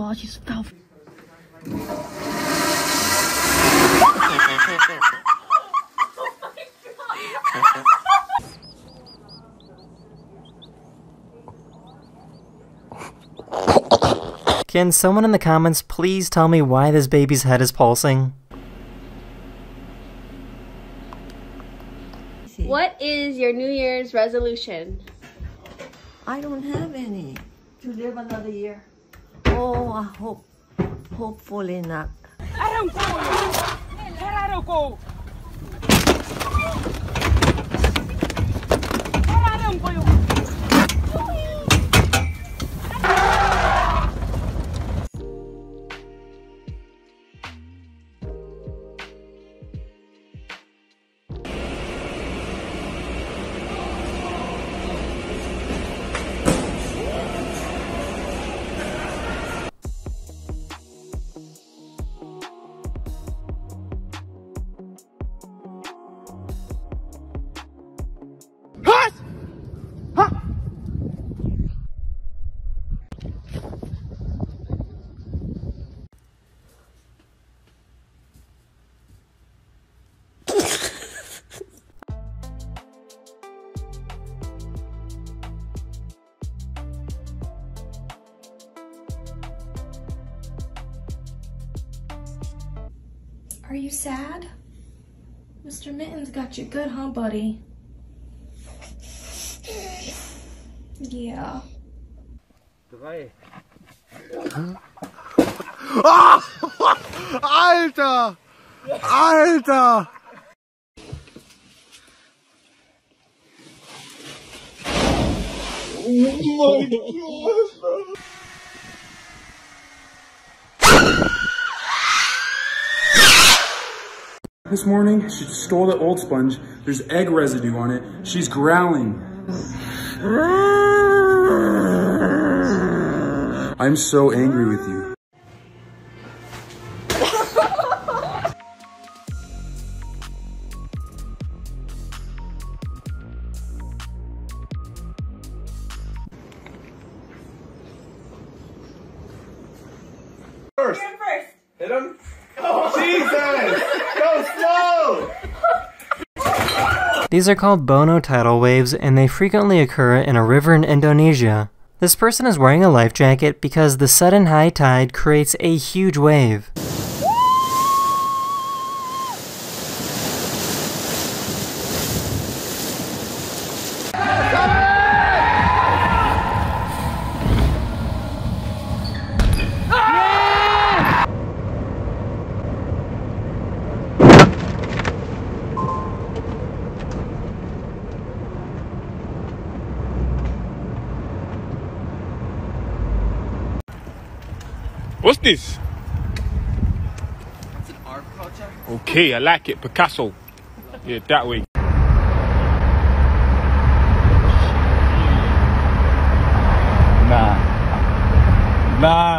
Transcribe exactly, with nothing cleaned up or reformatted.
gosh, it's fell. Can someone in the comments please tell me why this baby's head is pulsing? What is your New Year's resolution? I don't have any. To live another year. Oh, I hope. Hopefully not. I don't go. I don't go. I don't go. Are you sad? Mister Mittens got you good, huh, buddy? Yeah. Ah! Alter! Alter! Oh my God. This morning, she stole the old sponge. There's egg residue on it. She's growling. I'm so angry with you. First. Hit him first. Hit him. Oh. Jesus! Go slow! These are called Bono tidal waves, and they frequently occur in a river in Indonesia. This person is wearing a life jacket because the sudden high tide creates a huge wave. What's this? It's an art project. Okay, I like it. Picasso. Yeah, that way. Nah. Nah.